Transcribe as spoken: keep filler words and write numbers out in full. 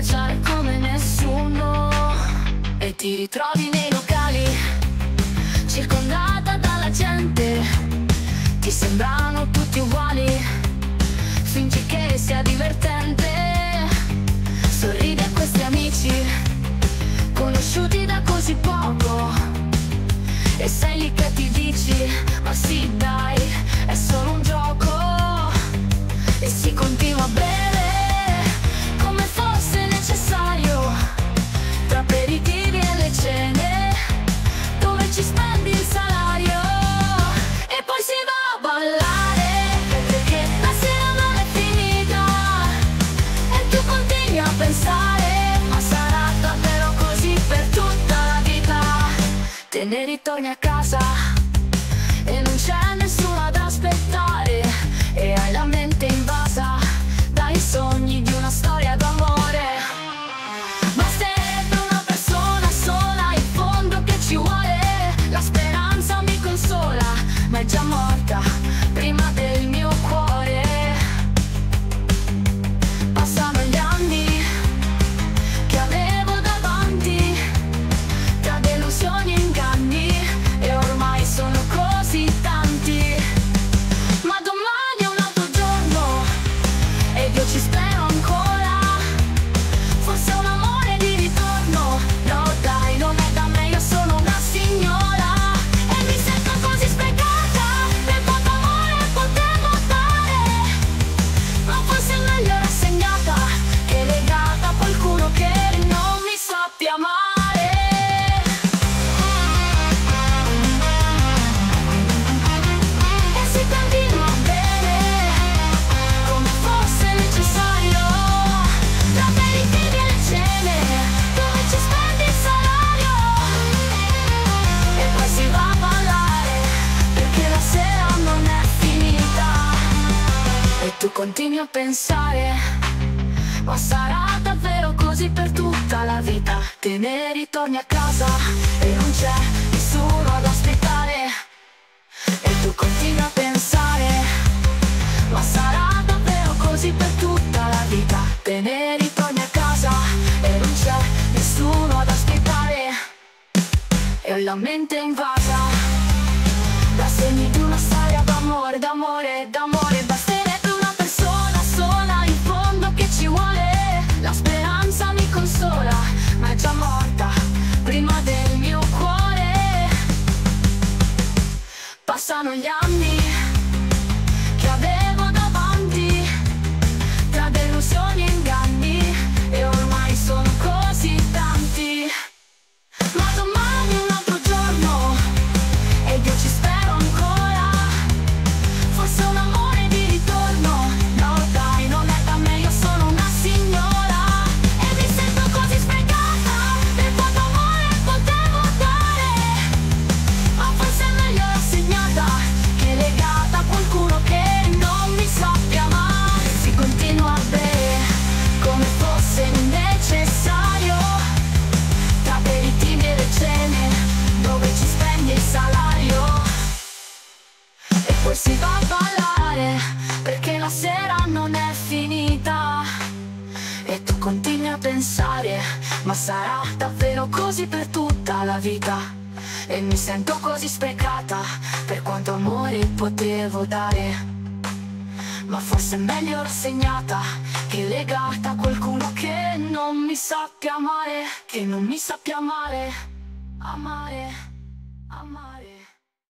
viaggiare come nessuno. E ti ritrovi nei locali, circondata dalla gente. Ti sembrano tutti uguali, fingi che sia divertente. Sorridi a questi amici, conosciuti da così poco, e sei lì che ti dici, ma sì dai, è solo un gioco. E si continua a bere come fosse necessario, tra aperitivi e le cene, dove ci spendi il salario. E poi si va a ballare, perché la sera non è finita, e tu continui a pensare, ma sarà davvero così per tutta la vita. Te ne ritorni a casa e non c'è nessuno da aspettare, e hai la mente invasa dai sogni di una storia d'amore. Basterebbe una persona sola in fondo che ci vuole. La speranza mi consola, ma è già morta prima del mio cuore. Passano gli anni che avevo davanti, tra delusioni e inganni, e ormai sono così tanti. Ma domani è un altro giorno ed io ci spero ancora. Forse un amore di ritorno, no dai, non è da me, io sono una signora. E mi sento così sprecata, per quanto amore potevo dare. Ma forse è meglio rassegnata che legata a qualcuno che non mi sappia amare. E si continua bene, come fosse necessario, tra aperitivi e le cene, dove ci spendi il salario. E poi si va a ballare, perché la sera non è finita. E tu continui a pensare, ma sarà davvero così per tutta la vita. Te ne ritorni a casa e non c'è nessuno ad aspettare. E tu continui a pensare, ma sarà davvero così per tutta la vita. Te ne ritorni a casa e non c'è nessuno ad aspettare. E ho la mente invasa da segni di una storia d'amore, d'amore, d'amore. Basterebbe una persona sola in fondo che ci vuole. La speranza mi consola, ma è già morta prima del mio cuore. Passano gli anni che avevo davanti, tra delusioni e inganni, e ormai sono così tanti. Ma domani è un altro giorno ed io ci spero ancora. Forse un amore di ritorno, no dai, non è da me, io sono una signora. E mi sento così sprecata, per quanto amore potevo dare. Ma forse è meglio rassegnata che legata a qualcuno che non mi sappia amare. Si continua a bere come fosse necessario, tra aperitivi e le cene, dove ci spendi il salario. E poi si va a ballare, perché la sera non è finita. E tu continui a pensare, ma sarà davvero così per tutta la vita. E mi sento così sprecata, per quanto amore potevo dare. Ma forse è meglio rassegnata che legata a qualcuno che non mi sappia amare, che non mi sappia amare, amare, amare.